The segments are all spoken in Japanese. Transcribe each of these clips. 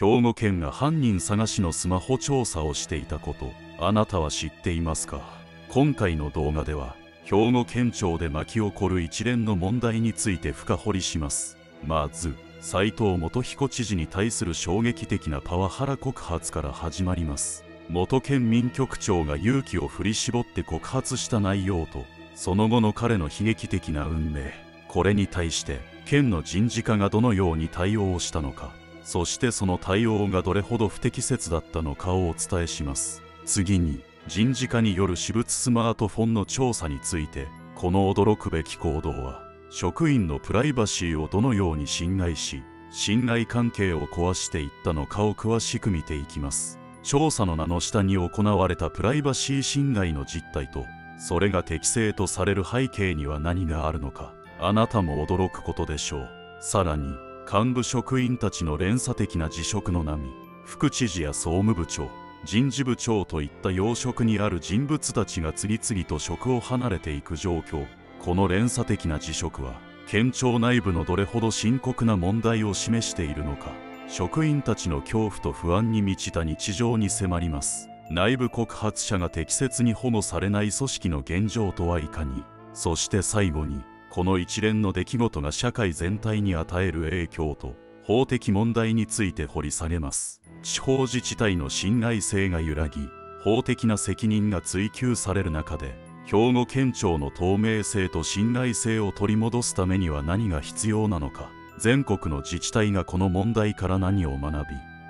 兵庫県が犯人探しのスマホ調査をしていたこと、あなたは知っていますか？今回の動画では兵庫県庁で巻き起こる一連の問題について深掘りします。まず斉藤元彦知事に対する衝撃的なパワハラ告発から始まります。元県民局長が勇気を振り絞って告発した内容とその後の彼の悲劇的な運命、これに対して県の人事課がどのように対応をしたのか、そしてその対応がどれほど不適切だったのかをお伝えします。次に人事課による私物スマートフォンの調査について、この驚くべき行動は職員のプライバシーをどのように侵害し、信頼関係を壊していったのかを詳しく見ていきます。調査の名の下に行われたプライバシー侵害の実態と、それが適正とされる背景には何があるのか、あなたも驚くことでしょう。さらに幹部職員たちの連鎖的な辞職の波、副知事や総務部長、人事部長といった要職にある人物たちが次々と職を離れていく状況、この連鎖的な辞職は県庁内部のどれほど深刻な問題を示しているのか、職員たちの恐怖と不安に満ちた日常に迫ります。内部告発者が適切に保護されない組織の現状とはいかに、そして最後にこの一連の出来事が社会全体に与える影響と法的問題について掘り下げます。地方自治体の信頼性が揺らぎ、法的な責任が追及される中で、兵庫県庁の透明性と信頼性を取り戻すためには何が必要なのか、全国の自治体がこの問題から何を学び、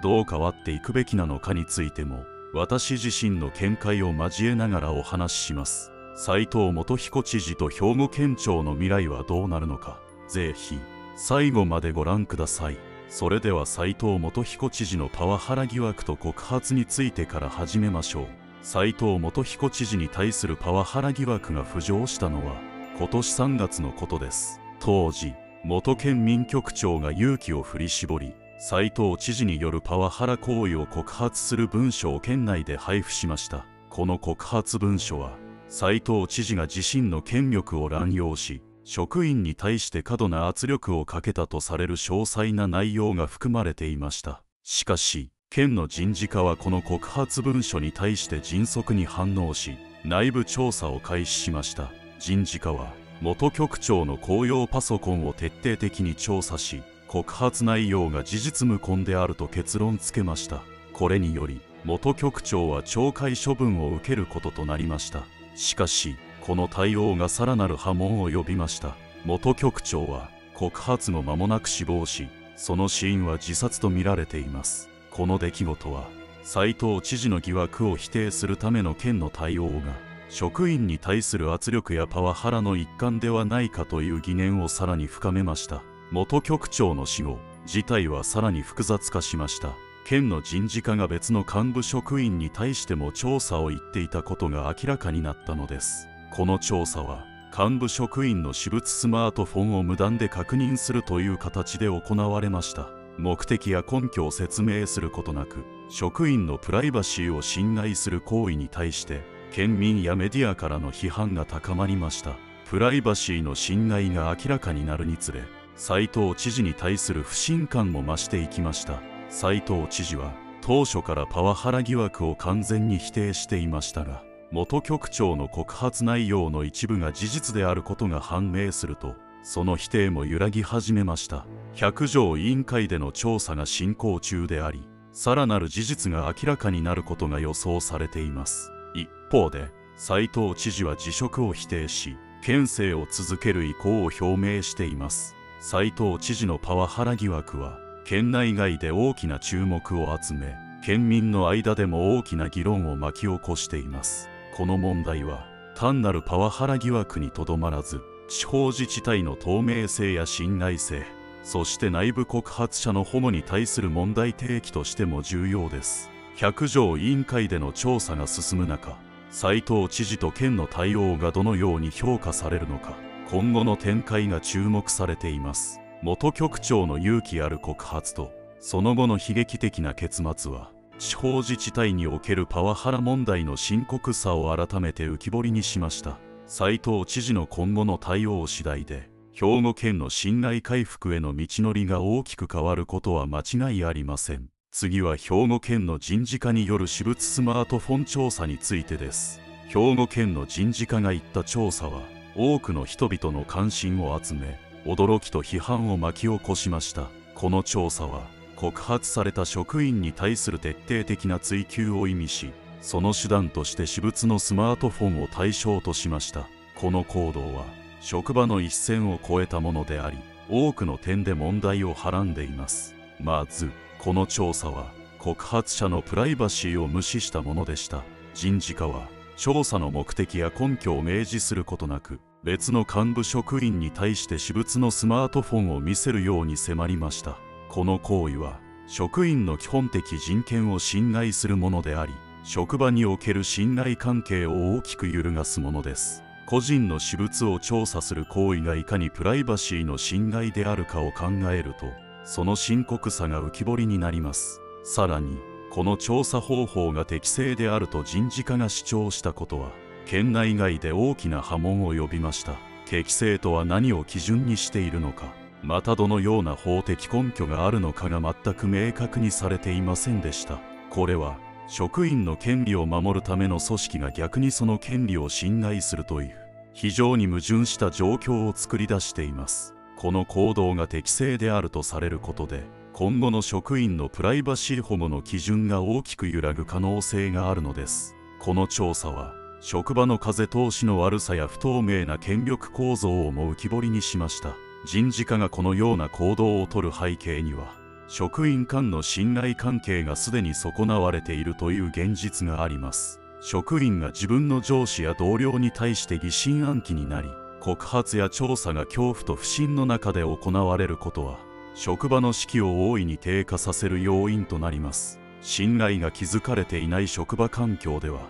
どう変わっていくべきなのかについても、私自身の見解を交えながらお話しします。斉藤元彦知事と兵庫県庁の未来はどうなるのか、ぜひ最後までご覧ください。それでは斉藤元彦知事のパワハラ疑惑と告発についてから始めましょう。斉藤元彦知事に対するパワハラ疑惑が浮上したのは今年3月のことです。当時元県民局長が勇気を振り絞り、斉藤知事によるパワハラ行為を告発する文書を県内で配布しました。この告発文書は斉藤知事が自身の権力を乱用し、職員に対して過度な圧力をかけたとされる詳細な内容が含まれていました。しかし県の人事課はこの告発文書に対して迅速に反応し、内部調査を開始しました。人事課は元局長の公用パソコンを徹底的に調査し、告発内容が事実無根であると結論付けました。これにより元局長は懲戒処分を受けることとなりました。しかしこの対応がさらなる波紋を呼びました。元局長は告発後間もなく死亡し、その死因は自殺とみられています。この出来事は斉藤知事の疑惑を否定するための県の対応が職員に対する圧力やパワハラの一環ではないかという疑念をさらに深めました。元局長の死後、事態はさらに複雑化しました。県の人事課が別の幹部職員に対しても調査を行っていたことが明らかになったのです。この調査は幹部職員の私物スマートフォンを無断で確認するという形で行われました。目的や根拠を説明することなく、職員のプライバシーを侵害する行為に対して県民やメディアからの批判が高まりました。プライバシーの侵害が明らかになるにつれ、斉藤知事に対する不信感も増していきました。斉藤知事は当初からパワハラ疑惑を完全に否定していましたが、元局長の告発内容の一部が事実であることが判明すると、その否定も揺らぎ始めました。百条委員会での調査が進行中であり、さらなる事実が明らかになることが予想されています。一方で斉藤知事は辞職を否定し、県政を続ける意向を表明しています。斉藤知事のパワハラ疑惑は県内外で大きな注目を集め、県民の間でも大きな議論を巻き起こしています。この問題は単なるパワハラ疑惑にとどまらず、地方自治体の透明性や信頼性、そして内部告発者の保護に対する問題提起としても重要です。百条委員会での調査が進む中、斉藤知事と県の対応がどのように評価されるのか、今後の展開が注目されています。元局長の勇気ある告発とその後の悲劇的な結末は、地方自治体におけるパワハラ問題の深刻さを改めて浮き彫りにしました。斉藤知事の今後の対応次第で、兵庫県の信頼回復への道のりが大きく変わることは間違いありません。次は兵庫県の人事課による私物スマートフォン調査についてです。兵庫県の人事課が行った調査は多くの人々の関心を集め、驚きと批判を巻き起こしました。この調査は告発された職員に対する徹底的な追及を意味し、その手段として私物のスマートフォンを対象としました。この行動は職場の一線を越えたものであり、多くの点で問題をはらんでいます。まずこの調査は告発者のプライバシーを無視したものでした。人事課は調査の目的や根拠を明示することなく、別の幹部職員に対して私物のスマートフォンを見せるように迫りました。この行為は職員の基本的人権を侵害するものであり、職場における信頼関係を大きく揺るがすものです。個人の私物を調査する行為がいかにプライバシーの侵害であるかを考えると、その深刻さが浮き彫りになります。さらにこの調査方法が適正であると人事課が主張したことは、県内外で大きな波紋を呼びました。適正とは何を基準にしているのか、またどのような法的根拠があるのかが全く明確にされていませんでした。これは職員の権利を守るための組織が逆にその権利を侵害するという非常に矛盾した状況を作り出しています。この行動が適正であるとされることで、今後の職員のプライバシー保護の基準が大きく揺らぐ可能性があるのです。この調査は職場の風通しの悪さや不透明な権力構造をも浮き彫りにしました。人事課がこのような行動をとる背景には、職員間の信頼関係がすでに損なわれているという現実があります。職員が自分の上司や同僚に対して疑心暗鬼になり、告発や調査が恐怖と不信の中で行われることは、職場の士気を大いに低下させる要因となります。信頼が築かれていない職場環境では、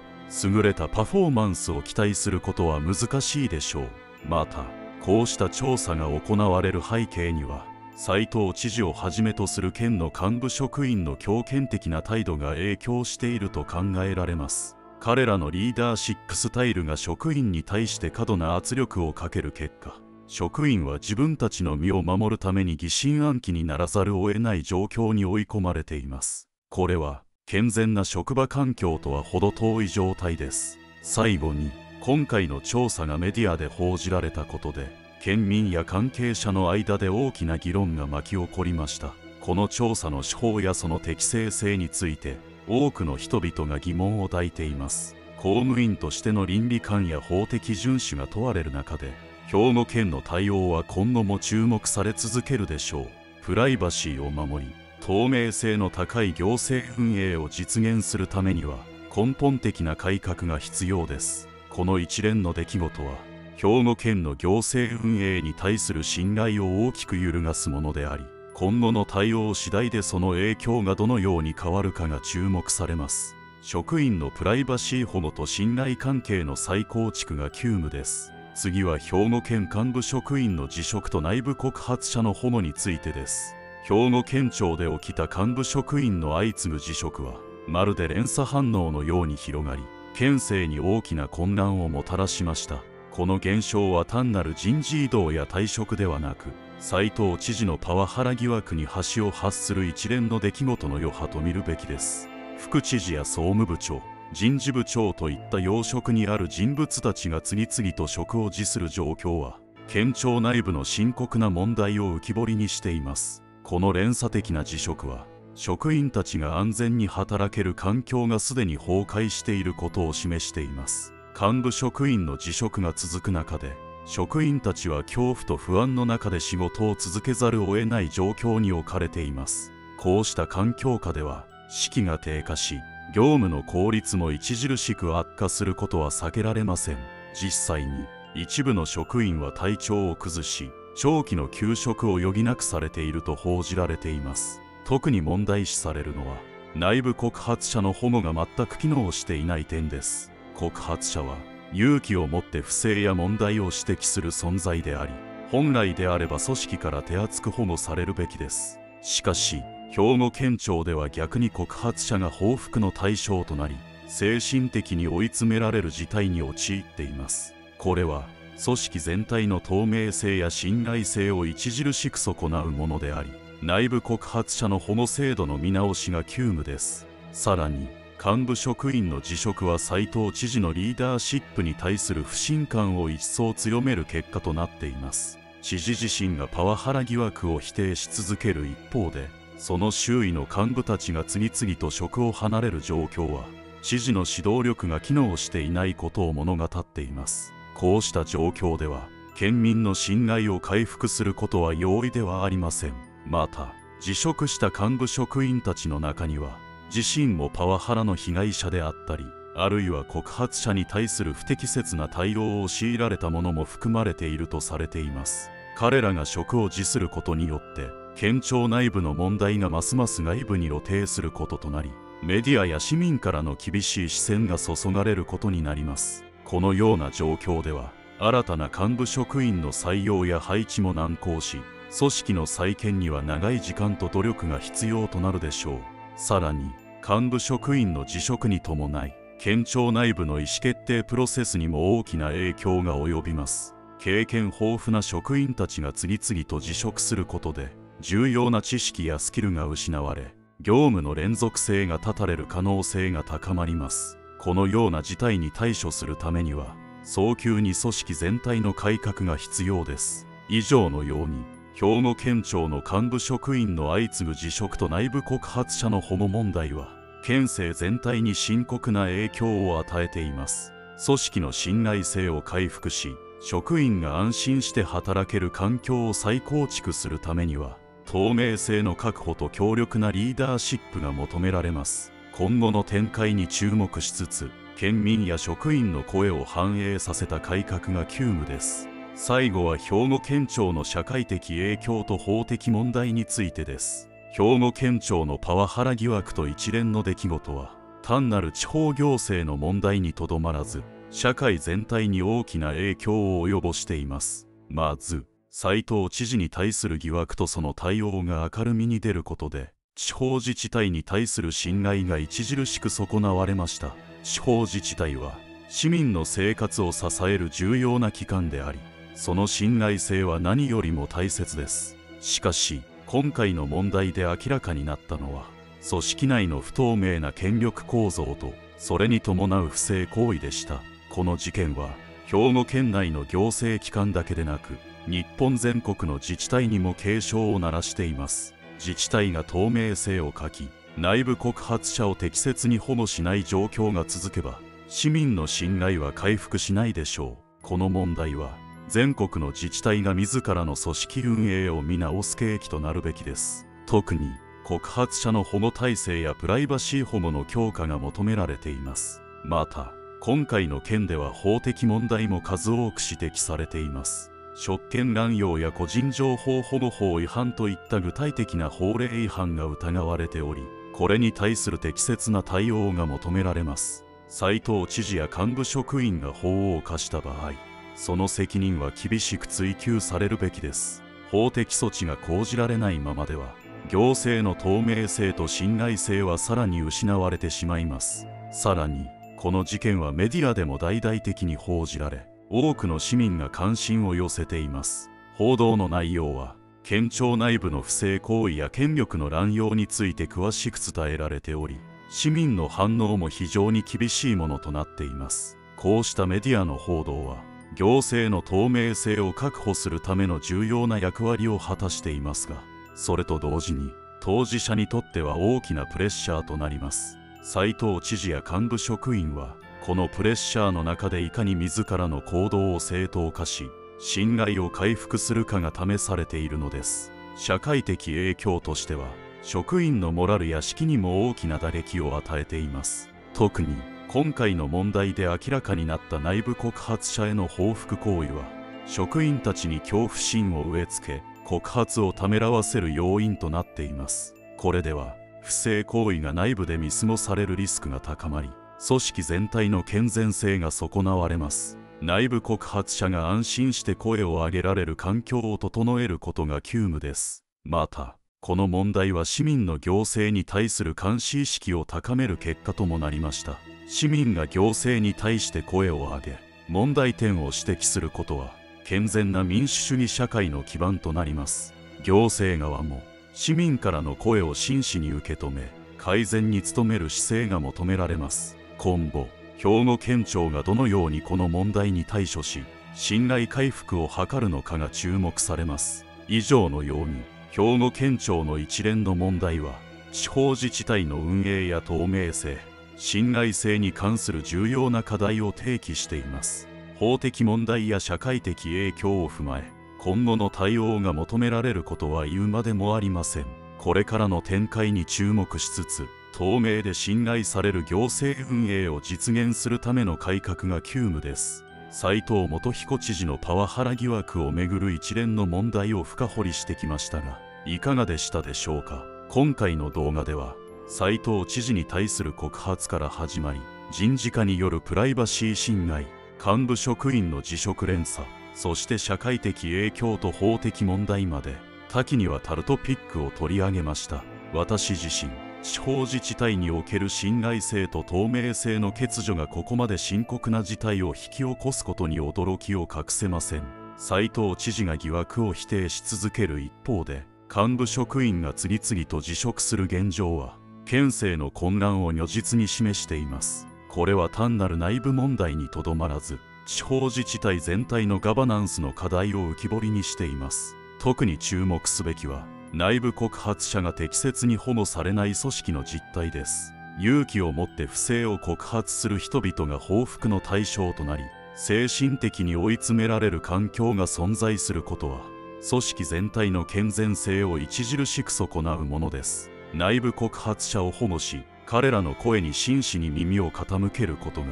優れたパフォーマンスを期待することは難しいでしょう。またこうした調査が行われる背景には、斉藤知事をはじめとする県の幹部職員の強権的な態度が影響していると考えられます。彼らのリーダーシップスタイルが職員に対して過度な圧力をかける結果、職員は自分たちの身を守るために疑心暗鬼にならざるを得ない状況に追い込まれています。これは健全な職場環境とは程遠い状態です。最後に、今回の調査がメディアで報じられたことで、県民や関係者の間で大きな議論が巻き起こりました。この調査の手法やその適正性について、多くの人々が疑問を抱いています。公務員としての倫理観や法的遵守が問われる中で、兵庫県の対応は今後も注目され続けるでしょう。プライバシーを守り、透明性の高い行政運営を実現するためには、根本的な改革が必要です。この一連の出来事は、兵庫県の行政運営に対する信頼を大きく揺るがすものであり、今後の対応次第でその影響がどのように変わるかが注目されます。職員のプライバシー保護と信頼関係の再構築が急務です。次は兵庫県幹部職員の辞職と内部告発者の保護についてです。兵庫県庁で起きた幹部職員の相次ぐ辞職は、まるで連鎖反応のように広がり、県政に大きな混乱をもたらしました。この現象は単なる人事異動や退職ではなく、斉藤知事のパワハラ疑惑に端を発する一連の出来事の余波と見るべきです。副知事や総務部長、人事部長といった要職にある人物たちが次々と職を辞する状況は、県庁内部の深刻な問題を浮き彫りにしています。この連鎖的な辞職は、職員たちが安全に働ける環境がすでに崩壊していることを示しています。幹部職員の辞職が続く中で、職員たちは恐怖と不安の中で仕事を続けざるを得ない状況に置かれています。こうした環境下では、士気が低下し、業務の効率も著しく悪化することは避けられません。実際に一部の職員は体調を崩し、長期の休職を余儀なくされていると報じられています。特に問題視されるのは、内部告発者の保護が全く機能していない点です。告発者は勇気を持って不正や問題を指摘する存在であり、本来であれば組織から手厚く保護されるべきです。しかし兵庫県庁では逆に告発者が報復の対象となり、精神的に追い詰められる事態に陥っています。これは組織全体の透明性や信頼性を著しく損なうものであり、内部告発者の保護制度の見直しが急務です。さらに、幹部職員の辞職は斉藤知事のリーダーシップに対する不信感を一層強める結果となっています。知事自身がパワハラ疑惑を否定し続ける一方で、その周囲の幹部たちが次々と職を離れる状況は、知事の指導力が機能していないことを物語っています。こうした状況では、県民の信頼を回復することは容易ではありません。また、辞職した幹部職員たちの中には、自身もパワハラの被害者であったり、あるいは告発者に対する不適切な対応を強いられたものも含まれているとされています。彼らが職を辞することによって、県庁内部の問題がますます外部に露呈することとなり、メディアや市民からの厳しい視線が注がれることになります。このような状況では、新たな幹部職員の採用や配置も難航し、組織の再建には長い時間と努力が必要となるでしょう。さらに、幹部職員の辞職に伴い、県庁内部の意思決定プロセスにも大きな影響が及びます。経験豊富な職員たちが次々と辞職することで、重要な知識やスキルが失われ、業務の連続性が断たれる可能性が高まります。このような事態に対処するためには、早急に組織全体の改革が必要です。以上のように、兵庫県庁の幹部職員の相次ぐ辞職と内部告発者の保護問題は、県政全体に深刻な影響を与えています。組織の信頼性を回復し、職員が安心して働ける環境を再構築するためには、透明性の確保と強力なリーダーシップが求められます。今後の展開に注目しつつ、県民や職員の声を反映させた改革が急務です。最後は兵庫県庁の社会的影響と法的問題についてです。兵庫県庁のパワハラ疑惑と一連の出来事は、単なる地方行政の問題にとどまらず、社会全体に大きな影響を及ぼしています。まず、斉藤知事に対する疑惑とその対応が明るみに出ることで、地方自治体に対する信頼が著しく損なわれました。地方自治体は、市民の生活を支える重要な機関であり、その信頼性は何よりも大切です。しかし、今回の問題で明らかになったのは、組織内の不透明な権力構造と、それに伴う不正行為でした。この事件は、兵庫県内の行政機関だけでなく、日本全国の自治体にも警鐘を鳴らしています。自治体が透明性を欠き、内部告発者を適切に保護しない状況が続けば、市民の信頼は回復しないでしょう。この問題は、全国の自治体が自らの組織運営を見直す契機となるべきです。特に、告発者の保護体制やプライバシー保護の強化が求められています。また、今回の件では法的問題も数多く指摘されています。職権乱用や個人情報保護法違反といった具体的な法令違反が疑われており、これに対する適切な対応が求められます。斉藤知事や幹部職員が法を犯した場合、その責任は厳しく追及されるべきです。法的措置が講じられないままでは、行政の透明性と信頼性はさらに失われてしまいます。さらに、この事件はメディアでも大々的に報じられ、多くの市民が関心を寄せています。報道の内容は、県庁内部の不正行為や権力の乱用について詳しく伝えられており、市民の反応も非常に厳しいものとなっています。こうしたメディアの報道は、行政の透明性を確保するための重要な役割を果たしていますが、それと同時に、当事者にとっては大きなプレッシャーとなります。斉藤知事や幹部職員は、このプレッシャーの中でいかに自らの行動を正当化し、信頼を回復するかが試されているのです。社会的影響としては、職員のモラルや士気にも大きな打撃を与えています。特に、今回の問題で明らかになった内部告発者への報復行為は、職員たちに恐怖心を植え付け、告発をためらわせる要因となっています。これでは、不正行為が内部で見過ごされるリスクが高まり、組織全体の健全性が損なわれます。内部告発者が安心して声を上げられる環境を整えることが急務です。また、この問題は市民の行政に対する監視意識を高める結果ともなりました。市民が行政に対して声を上げ、問題点を指摘することは、健全な民主主義社会の基盤となります。行政側も、市民からの声を真摯に受け止め、改善に努める姿勢が求められます。今後、兵庫県庁がどのようにこの問題に対処し、信頼回復を図るのかが注目されます。以上のように、兵庫県庁の一連の問題は、地方自治体の運営や透明性、信頼性に関する重要な課題を提起しています。法的問題や社会的影響を踏まえ、今後の対応が求められることは言うまでもありません。これからの展開に注目しつつ、透明で信頼される行政運営を実現するための改革が急務です。斉藤元彦知事のパワハラ疑惑をめぐる一連の問題を深掘りしてきましたが、いかがでしたでしょうか。今回の動画では、斉藤知事に対する告発から始まり、人事課によるプライバシー侵害、幹部職員の辞職連鎖、そして社会的影響と法的問題まで多岐にわたるトピックを取り上げました。私自身、地方自治体における信頼性と透明性の欠如がここまで深刻な事態を引き起こすことに驚きを隠せません。斉藤知事が疑惑を否定し続ける一方で、幹部職員が次々と辞職する現状は、県政の混乱を如実に示しています。これは単なる内部問題にとどまらず、地方自治体全体のガバナンスの課題を浮き彫りにしています。特に注目すべきは、内部告発者が適切に保護されない組織の実態です。勇気を持って不正を告発する人々が報復の対象となり、精神的に追い詰められる環境が存在することは、組織全体の健全性を著しく損なうものです。内部告発者を保護し、彼らの声に真摯に耳を傾けることが、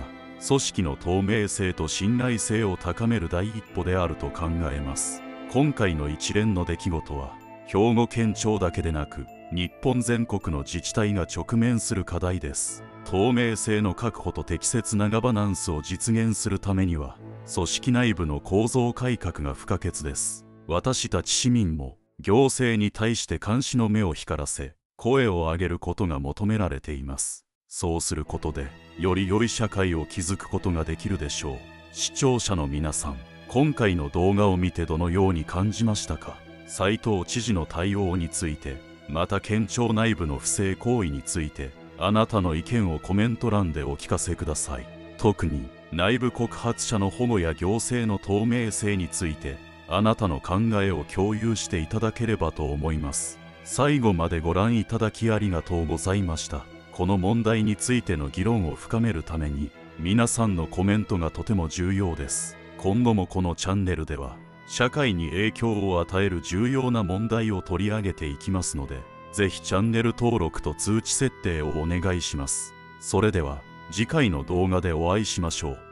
組織の透明性と信頼性を高める第一歩であると考えます。今回の一連の出来事は、兵庫県庁だけでなく、日本全国の自治体が直面する課題です。透明性の確保と適切なガバナンスを実現するためには、組織内部の構造改革が不可欠です。私たち市民も、行政に対して監視の目を光らせ、声を上げることが求められています。そうすることで、より良い社会を築くことができるでしょう。視聴者の皆さん、今回の動画を見てどのように感じましたか。斉藤知事の対応について、また県庁内部の不正行為について、あなたの意見をコメント欄でお聞かせください。特に、内部告発者の保護や行政の透明性について、あなたの考えを共有していただければと思います。最後までご覧いただきありがとうございました。この問題についての議論を深めるために、皆さんのコメントがとても重要です。今後もこのチャンネルでは、社会に影響を与える重要な問題を取り上げていきますので、ぜひチャンネル登録と通知設定をお願いします。それでは、次回の動画でお会いしましょう。